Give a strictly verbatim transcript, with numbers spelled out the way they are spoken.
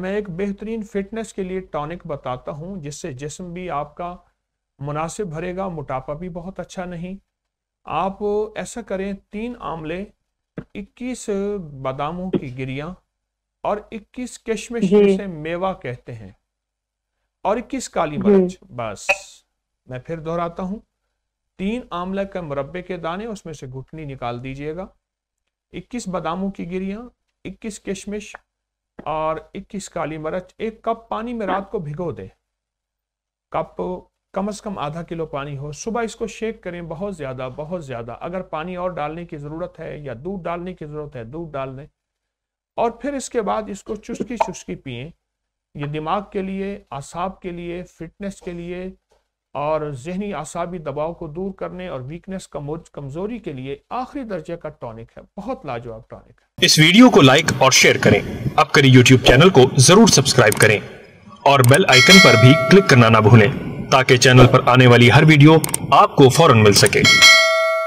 मैं एक बेहतरीन फिटनेस के लिए टॉनिक बताता हूँ जिससे जिस्म भी आपका मुनासिब भरेगा, मोटापा भी बहुत अच्छा नहीं। आप ऐसा करें, तीन आंवले, इक्कीस बादामों की गिरियाँ और इक्कीस किशमिश जिसे मेवा कहते हैं और इक्कीस काली मिर्च। बस मैं फिर दोहराता हूँ, तीन आंवले का मुरब्बे के दाने, उसमें से घुटनी निकाल दीजिएगा, इक्कीस बादामों की गिरियाँ, इक्कीस किशमिश और इक्कीस काली मिर्च। एक कप पानी में रात को भिगो दें, कप कम से कम आधा किलो पानी हो। सुबह इसको शेक करें, बहुत ज़्यादा बहुत ज़्यादा अगर पानी और डालने की ज़रूरत है या दूध डालने की ज़रूरत है दूध डाल लें। और फिर इसके बाद इसको चुस्की चुस्की पिएं। ये दिमाग के लिए, आसाब के लिए, फिटनेस के लिए और जहनी आसाबी दबाव को दूर करने और वीकनेस कम कमजोरी के लिए आखिरी दर्जे का टॉनिक है, बहुत लाजवाब टॉनिक है। इस वीडियो को लाइक और शेयर करें, अपने यूट्यूब चैनल को जरूर सब्सक्राइब करें और बेल आइकन पर भी क्लिक करना ना भूलें ताकि चैनल पर आने वाली हर वीडियो आपको फौरन मिल सके।